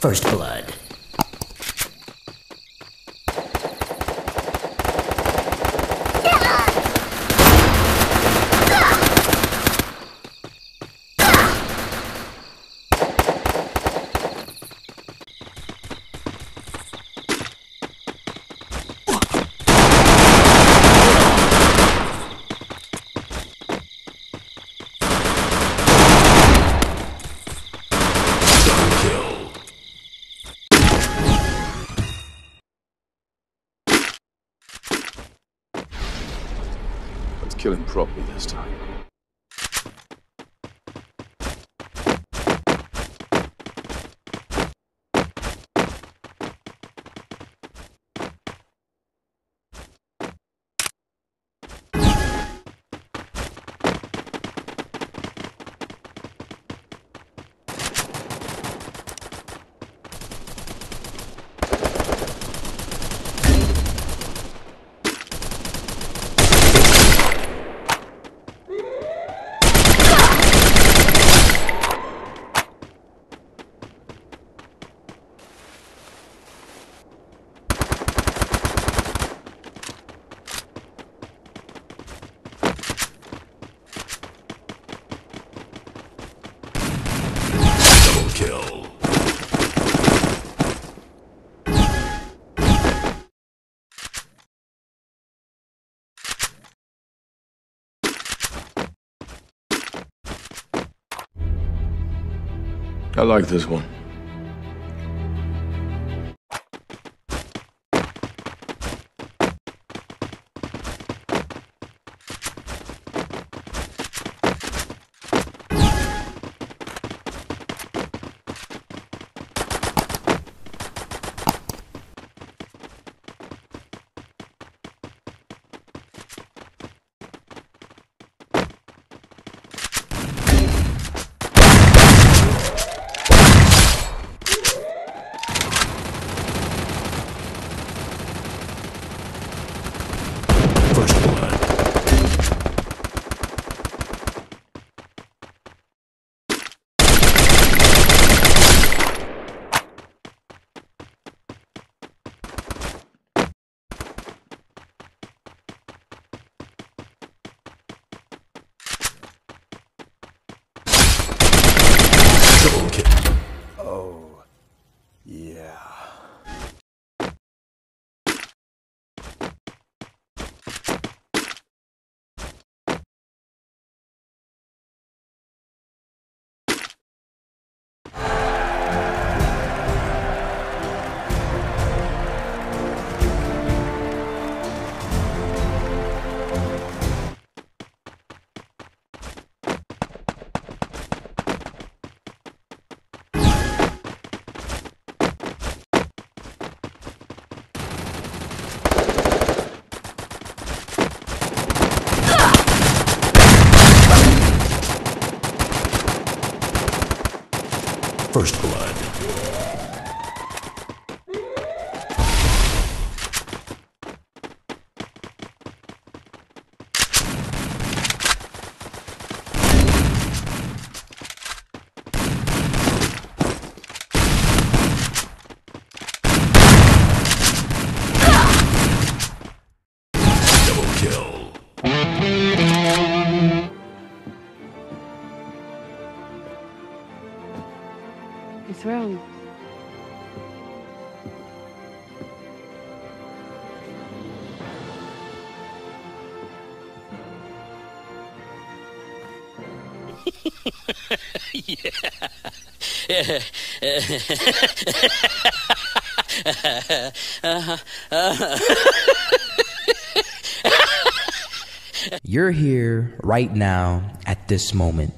First Blood. Kill him properly this time. I like this one. First Blood. Double kill. What's wrong? Yeah. You're here right now at this moment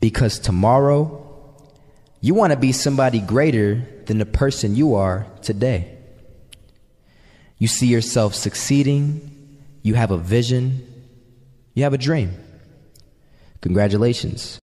because tomorrow you want to be somebody greater than the person you are today. You see yourself succeeding. You have a vision. You have a dream. Congratulations.